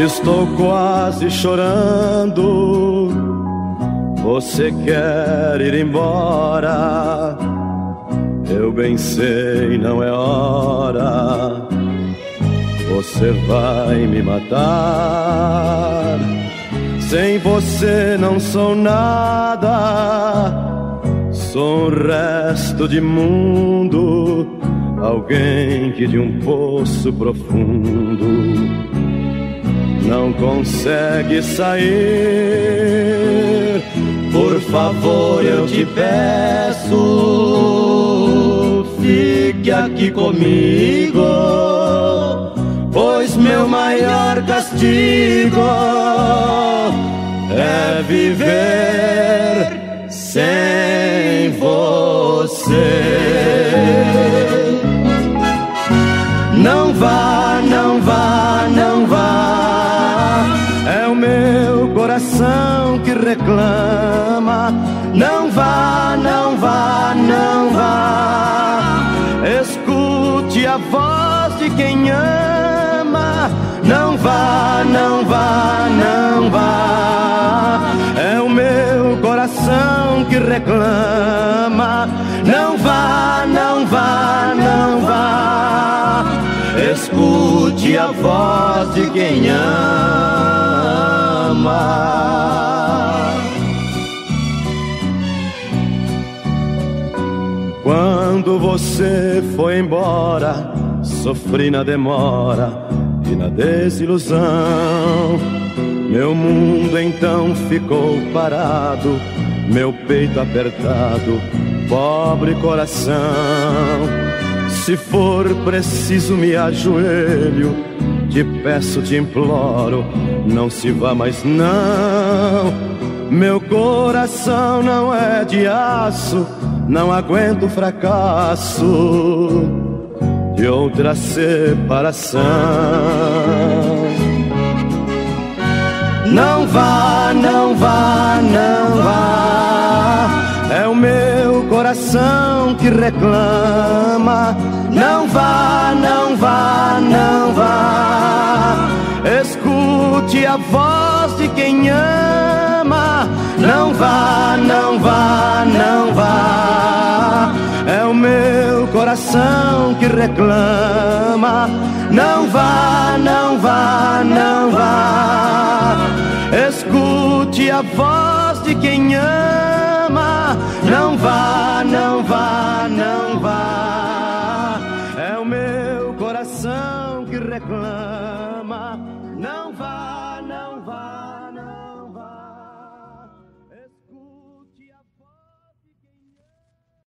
Estou quase chorando. Você quer ir embora? Eu bem sei, não é hora. Você vai me matar. Sem você não sou nada. Sou um resto de mundo, alguém que de um poço profundo não consegue sair. Por favor, eu te peço, fique aqui comigo, pois meu maior castigo é viver sem você. Não vá, não vá, não vá, é o meu coração que reclama. Não vá, não vá, não vá, escute a voz de quem ama. Não vá, não vá, não vá, é o meu coração que reclama. Não vá, não vá, não vá, escute a voz de quem ama. Quando você foi embora, sofri na demora e na desilusão. Meu mundo então ficou parado, meu peito apertado, pobre coração. Se for preciso me ajoelho, te peço, te imploro, não se vá mais não. Meu coração não é de aço, não aguento o fracasso de outra separação. Não vá, não vá, não vá, é o meu coração que reclama. Não vá, não vá, não vá, escute a voz de quem ama. Não vá, não vá, não vá, é o meu coração que reclama. Não vá, não vá, não vá, escute a voz de quem ama. Não vá, não vá, não vá, é o meu coração que reclama.